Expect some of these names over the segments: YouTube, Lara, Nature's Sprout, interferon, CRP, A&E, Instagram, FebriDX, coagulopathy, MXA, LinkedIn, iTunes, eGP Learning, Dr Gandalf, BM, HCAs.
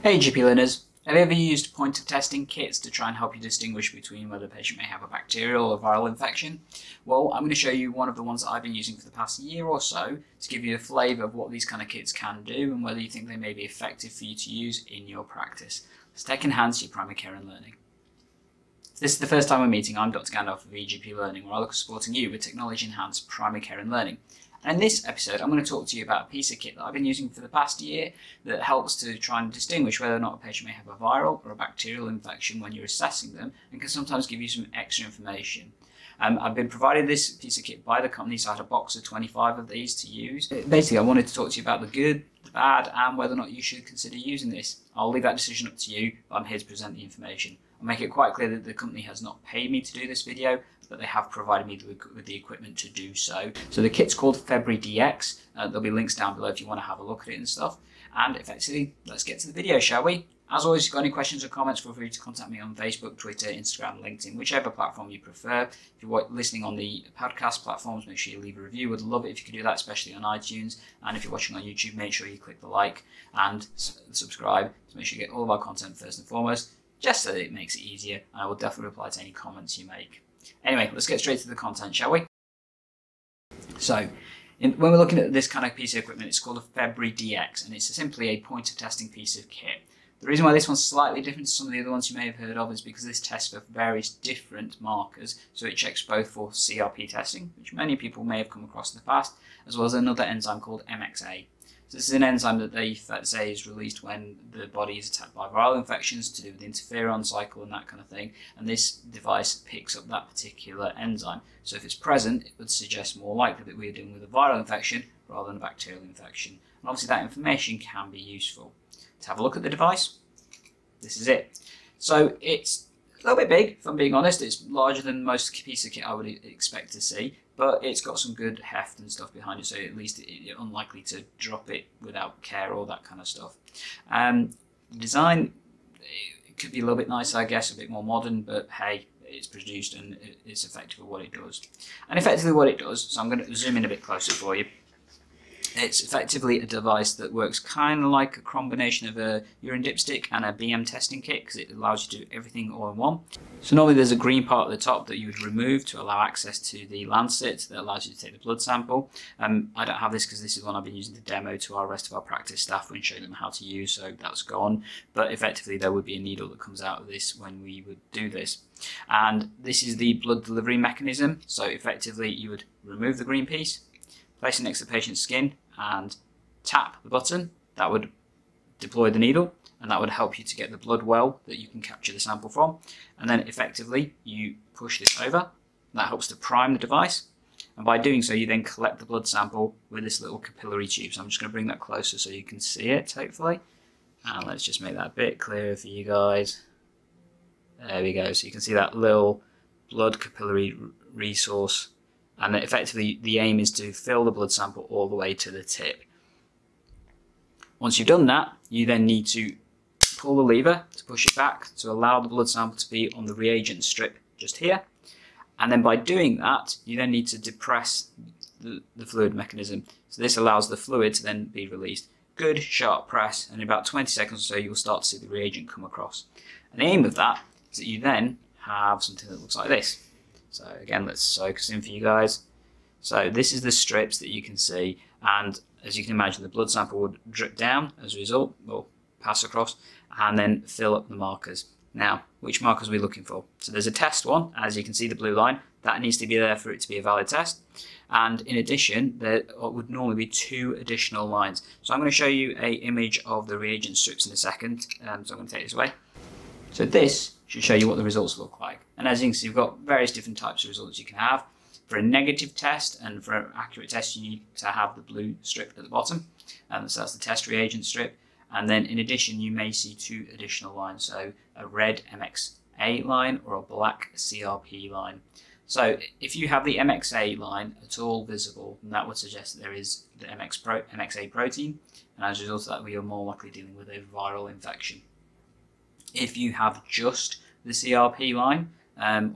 Hey GP learners, have you ever used pointer testing kits to try and help you distinguish between whether a patient may have a bacterial or viral infection? Well, I'm going to show you one of the ones that I've been using for the past year or so to give you a flavour of what these kind of kits can do and whether you think they may be effective for you to use in your practice. Let's take enhance your primary care and learning. If this is the first time we're meeting, I'm Dr Gandalf of eGP Learning, where I look at supporting you with technology-enhanced primary care and learning. And in this episode, I'm going to talk to you about a piece of kit that I've been using for the past year that helps to try and distinguish whether or not a patient may have a viral or a bacterial infection when you're assessing them, and can sometimes give you some extra information. I've been provided this piece of kit by the company, so I had a box of 25 of these to use. Basically, I wanted to talk to you about the good, the bad, and whether or not you should consider using this. I'll leave that decision up to you, but I'm here to present the information. I'll make it quite clear that the company has not paid me to do this video, but they have provided me with the equipment to do so. So the kit's called FebriDX. There'll be links down below if you want to have a look at it and stuff. And effectively, let's get to the video, shall we? As always, if you've got any questions or comments, feel free to contact me on Facebook, Twitter, Instagram, LinkedIn, whichever platform you prefer. If you're listening on the podcast platforms, make sure you leave a review. Would love it if you could do that, especially on iTunes. And if you're watching on YouTube, make sure you click the like and subscribe to make sure you get all of our content first and foremost, just so that it makes it easier. And I will definitely reply to any comments you make. Anyway, let's get straight to the content, shall we? So, when we're looking at this kind of piece of equipment, it's called a FebriDX, and it's simply a pointer testing piece of kit. The reason why this one's slightly different to some of the other ones you may have heard of is because this tests for various different markers, so it checks both for CRP testing, which many people may have come across in the past, as well as another enzyme called MXA. So this is an enzyme that they say is released when the body is attacked by viral infections to do with the interferon cycle and that kind of thing. And this device picks up that particular enzyme. So if it's present, it would suggest more likely that we're dealing with a viral infection rather than a bacterial infection. And obviously that information can be useful. Let's have a look at the device. This is it. So it's a little bit big, if I'm being honest. It's larger than most piece of kit I would expect to see. But it's got some good heft and stuff behind it, so at least you're unlikely to drop it without care, all that kind of stuff. Design, it could be a little bit nicer, I guess, a bit more modern, but hey, it's produced and it's effective at what it does. And effectively what it does, so I'm going to zoom in a bit closer for you. It's effectively a device that works kind of like a combination of a urine dipstick and a BM testing kit, because it allows you to do everything all in one. So normally there's a green part at the top that you would remove to allow access to the lancet that allows you to take the blood sample. I don't have this because this is one I've been using to demo to our rest of our practice staff when showing them how to use, so that's gone. But effectively there would be a needle that comes out of this when we would do this. And this is the blood delivery mechanism, so effectively you would remove the green piece, place it next to the patient's skin and tap the button. That would deploy the needle and that would help you to get the blood well that you can capture the sample from. And then effectively you push this over. That helps to prime the device. And by doing so, you then collect the blood sample with this little capillary tube. So I'm just going to bring that closer so you can see it, hopefully. And let's just make that a bit clearer for you guys. There we go. So you can see that little blood capillary resource. And effectively, the aim is to fill the blood sample all the way to the tip. Once you've done that, you then need to pull the lever to push it back to allow the blood sample to be on the reagent strip just here. And then by doing that, you then need to depress the fluid mechanism. So this allows the fluid to then be released. Good, sharp press, and in about 20 seconds or so, you'll start to see the reagent come across. And the aim of that is that you then have something that looks like this. So again, let's focus in for you guys. So this is the strips that you can see, and as you can imagine, the blood sample would drip down as a result, or pass across, and then fill up the markers. Now, which markers are we looking for? So there's a test one, as you can see the blue line, that needs to be there for it to be a valid test. And in addition, there would normally be two additional lines. So I'm going to show you an image of the reagent strips in a second, so I'm going to take this away. So this should show you what the results look like. And as you can see, you've got various different types of results you can have. For a negative test and for an accurate test, you need to have the blue strip at the bottom. So that's the test reagent strip. And then in addition, you may see two additional lines. So a red MXA line or a black CRP line. So if you have the MXA line at all visible, then that would suggest that there is the MXA protein. And as a result of that, we are more likely dealing with a viral infection. If you have just the CRP line,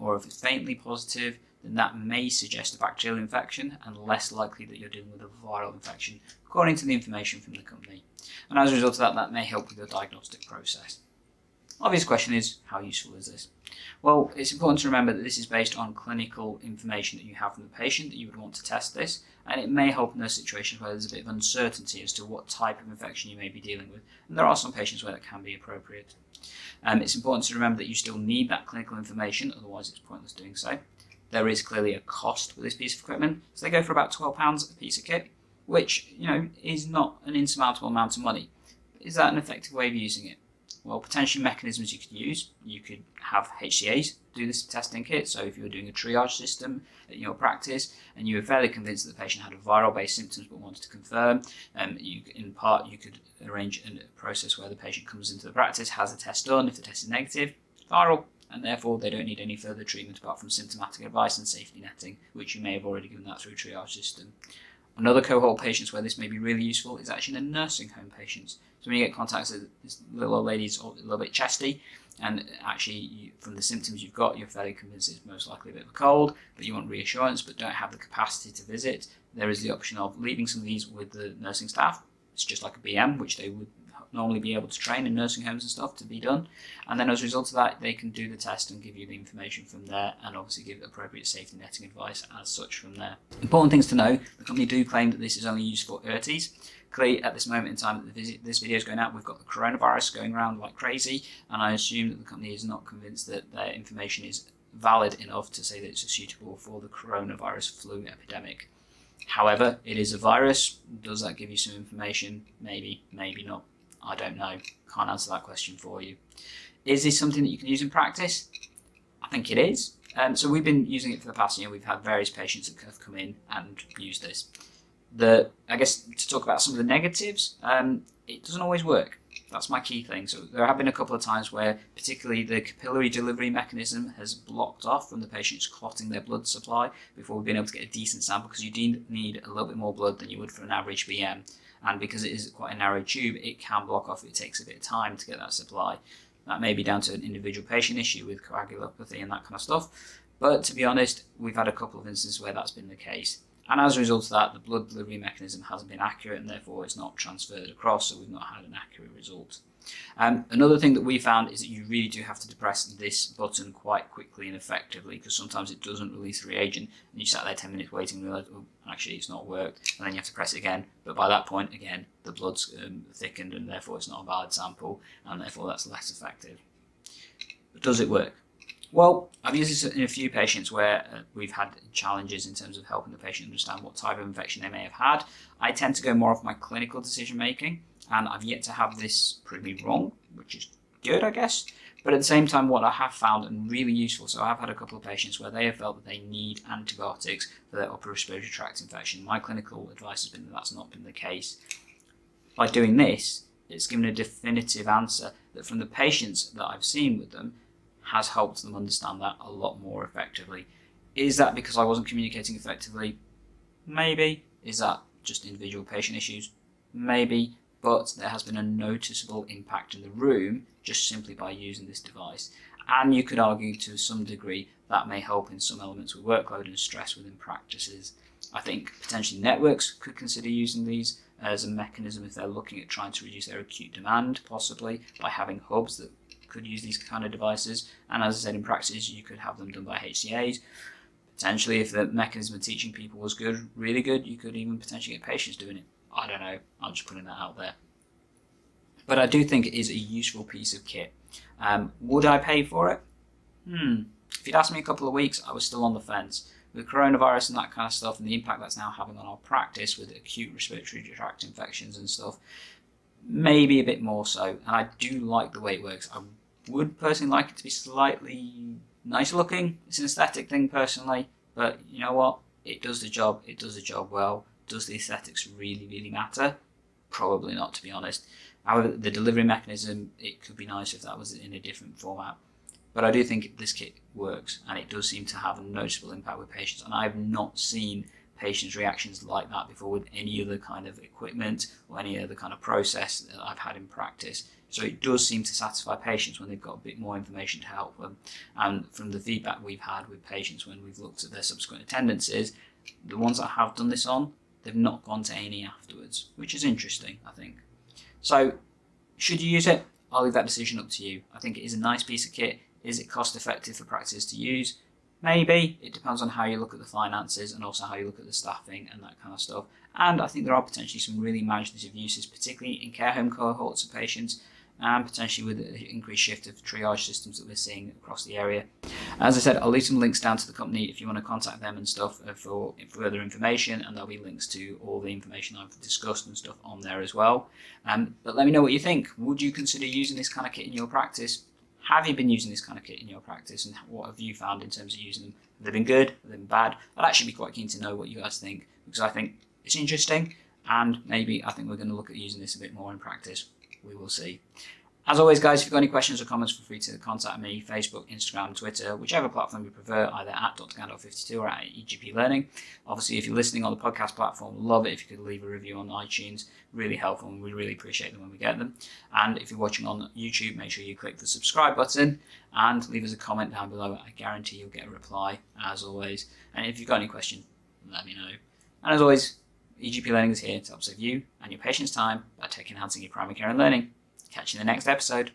or if it's faintly positive, then that may suggest a bacterial infection and less likely that you're dealing with a viral infection, according to the information from the company. and as a result of that, that may help with your diagnostic process. Obvious question is, how useful is this? Well, it's important to remember that this is based on clinical information that you have from the patient that you would want to test this, and it may help in those situations where there's a bit of uncertainty as to what type of infection you may be dealing with, and there are some patients where that can be appropriate. It's important to remember that you still need that clinical information, otherwise it's pointless doing so. There is clearly a cost with this piece of equipment, so they go for about £12 a piece of kit, which, you know, is not an insurmountable amount of money. Is that an effective way of using it? Well, potential mechanisms you could use. You could have HCAs do this testing kit. So if you were doing a triage system in your practice and you were fairly convinced that the patient had a viral-based symptoms but wanted to confirm, you could arrange a process where the patient comes into the practice, has a test done. If the test is negative, it's viral, and therefore they don't need any further treatment apart from symptomatic advice and safety netting, which you may have already given that through a triage system. Another cohort of patients where this may be really useful is actually in the nursing home patients. So when you get contacts that this little old lady's a little bit chesty, and actually from the symptoms you've got, you're fairly convinced it's most likely a bit of a cold, but you want reassurance but don't have the capacity to visit, there is the option of leaving some of these with the nursing staff. It's just like a BM, which they would normally be able to train in nursing homes and stuff to be done. And then as a result of that, they can do the test and give you the information from there, and obviously give appropriate safety netting advice as such from there. Important things to know, the company do claim that this is only used for ERTs. Clearly, at this moment in time that this video is going out, we've got the coronavirus going around like crazy, and I assume that the company is not convinced that their information is valid enough to say that it's suitable for the coronavirus flu epidemic. However, it is a virus. Does that give you some information? Maybe, maybe not. I don't know. Can't answer that question for you. Is this something that you can use in practice? I think it is. So we've been using it for the past year. We've had various patients that have come in and used this. I guess to talk about some of the negatives, it doesn't always work. That's my key thing. So there have been a couple of times where particularly the capillary delivery mechanism has blocked off from the patient's clotting their blood supply before we've been able to get a decent sample, because you do need a little bit more blood than you would for an average BM. And because it is quite a narrow tube, it can block off. It takes a bit of time to get that supply. That may be down to an individual patient issue with coagulopathy and that kind of stuff. But to be honest, we've had a couple of instances where that's been the case. And as a result of that, the blood delivery mechanism hasn't been accurate, and therefore it's not transferred across, so we've not had an accurate result. Another thing that we found is that you really do have to depress this button quite quickly and effectively, because sometimes it doesn't release reagent and you sat there 10 minutes waiting and realize, oh, actually it's not worked, and then you have to press it again, but by that point again the blood's thickened, and therefore it's not a valid sample, and therefore that's less effective. But does it work? Well, I've used this in a few patients where we've had challenges in terms of helping the patient understand what type of infection they may have had. I tend to go more off my clinical decision making, and I've yet to have this prove me wrong, which is good, I guess. But at the same time, what I have found and really useful, so I've had a couple of patients where they have felt that they need antibiotics for their upper respiratory tract infection. My clinical advice has been that that's not been the case. By doing this, it's given a definitive answer that from the patients that I've seen with them has helped them understand that a lot more effectively. Is that because I wasn't communicating effectively? Maybe. Is that just individual patient issues? Maybe. But there has been a noticeable impact in the room just simply by using this device. And you could argue to some degree that may help in some elements with workload and stress within practices. I think potentially networks could consider using these as a mechanism if they're looking at trying to reduce their acute demand, possibly by having hubs that could use these kind of devices. And as I said, in practices, you could have them done by HCAs. Potentially, if the mechanism of teaching people was good, really good, you could even potentially get patients doing it. I don't know, I'm just putting that out there. But I do think it is a useful piece of kit. Would I pay for it? If you'd asked me a couple of weeks, I was still on the fence. With coronavirus and that kind of stuff and the impact that's now having on our practice with acute respiratory tract infections and stuff, maybe a bit more so. And I do like the way it works. I would personally like it to be slightly nicer looking. It's an aesthetic thing personally, but you know what? It does the job. It does the job well. Does the aesthetics really, really matter? Probably not, to be honest. However, the delivery mechanism, it could be nice if that was in a different format. But I do think this kit works, and it does seem to have a noticeable impact with patients. And I've not seen patients' reactions like that before with any other kind of equipment or any other kind of process that I've had in practice. So it does seem to satisfy patients when they've got a bit more information to help them. And from the feedback we've had with patients when we've looked at their subsequent attendances, the ones that have done this on, they've not gone to A&E afterwards, which is interesting, I think. So should you use it? I'll leave that decision up to you. I think it is a nice piece of kit. Is it cost effective for practices to use? Maybe. It depends on how you look at the finances and also how you look at the staffing and that kind of stuff. And I think there are potentially some really imaginative uses, particularly in care home cohorts of patients, and potentially with the increased shift of triage systems that we're seeing across the area. As I said, I'll leave some links down to the company if you want to contact them and stuff for further information, and there'll be links to all the information I've discussed and stuff on there as well. But let me know what you think. Would you consider using this kind of kit in your practice? Have you been using this kind of kit in your practice, and what have you found in terms of using them? Have they been good? Have they been bad? I'd actually be quite keen to know what you guys think, because I think it's interesting, and maybe I think we're going to look at using this a bit more in practice. We will see. As always, guys, if you've got any questions or comments, feel free to contact me, Facebook, Instagram, Twitter, whichever platform you prefer, either at Dr. Gandalf 52 or at eGP Learning. Obviously, if you're listening on the podcast platform, love it if you could leave a review on iTunes. Really helpful, and we really appreciate them when we get them. And if you're watching on YouTube, make sure you click the subscribe button and leave us a comment down below. I guarantee you'll get a reply, as always. And if you've got any questions, let me know. And as always, eGP Learning is here to help save you and your patients' time by tech enhancing your primary care and learning. Catch you in the next episode.